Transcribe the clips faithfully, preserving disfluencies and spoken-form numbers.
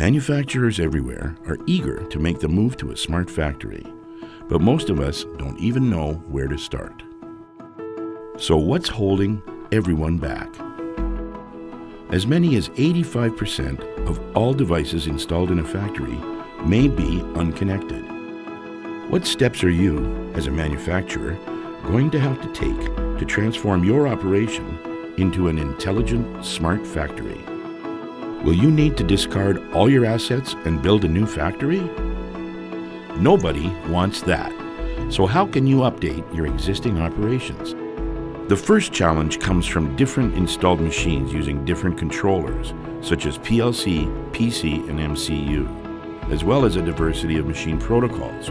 Manufacturers everywhere are eager to make the move to a smart factory, but most of us don't even know where to start. So what's holding everyone back? As many as eighty-five percent of all devices installed in a factory may be unconnected. What steps are you, as a manufacturer, going to have to take to transform your operation into an intelligent, smart factory? Will you need to discard all your assets and build a new factory? Nobody wants that. So how can you update your existing operations? The first challenge comes from different installed machines using different controllers, such as P L C, P C, and M C U, as well as a diversity of machine protocols,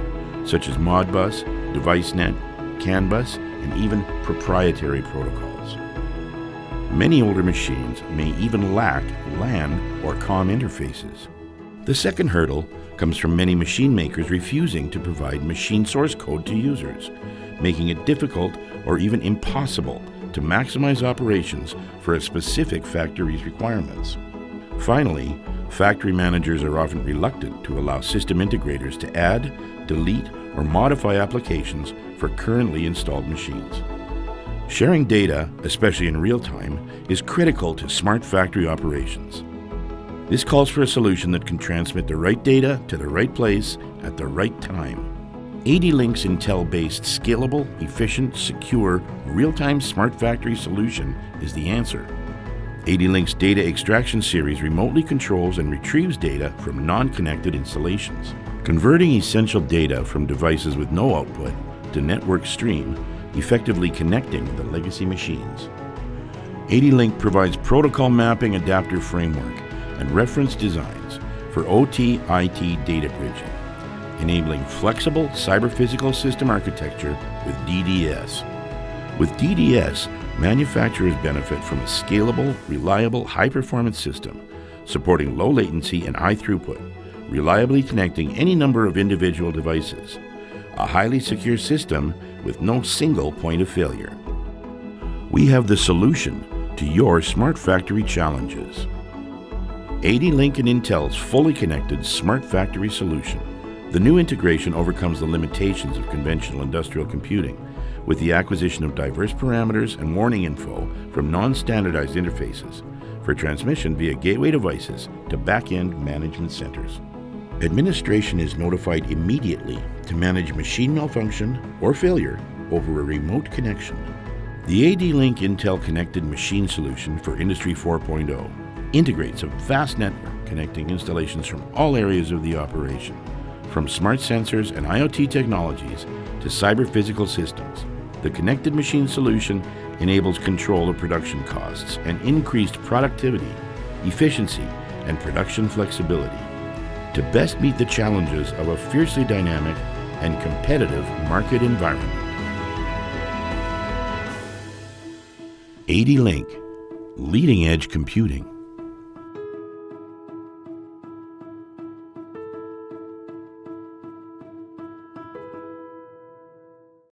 such as Modbus, DeviceNet, CANbus, and even proprietary protocols. Many older machines may even lack LAN or COM interfaces. The second hurdle comes from many machine makers refusing to provide machine source code to users, making it difficult or even impossible to maximize operations for a specific factory's requirements. Finally, factory managers are often reluctant to allow system integrators to add, delete, or modify applications for currently installed machines. Sharing data, especially in real time, is critical to smart factory operations. This calls for a solution that can transmit the right data to the right place at the right time. ADLINK's Intel-based, scalable, efficient, secure, real-time smart factory solution is the answer. ADLINK's data extraction series remotely controls and retrieves data from non-connected installations. Converting essential data from devices with no output to network stream, effectively connecting the legacy machines. ADLINK provides protocol mapping adapter framework and reference designs for O T I T data bridging, enabling flexible cyber-physical system architecture with D D S. With D D S, manufacturers benefit from a scalable, reliable, high-performance system, supporting low latency and high throughput, reliably connecting any number of individual devices. A highly secure system with no single point of failure. We have the solution to your smart factory challenges. ADLINK and Intel's fully connected smart factory solution. The new integration overcomes the limitations of conventional industrial computing with the acquisition of diverse parameters and warning info from non-standardized interfaces for transmission via gateway devices to back-end management centers. Administration is notified immediately to manage machine malfunction or failure over a remote connection. The ADLINK Intel Connected Machine Solution for Industry four point oh integrates a vast network connecting installations from all areas of the operation, from smart sensors and IoT technologies to cyber-physical systems. The Connected Machine Solution enables control of production costs and increased productivity, efficiency, and production flexibility to best meet the challenges of a fiercely dynamic and competitive market environment. ADLINK, leading edge computing.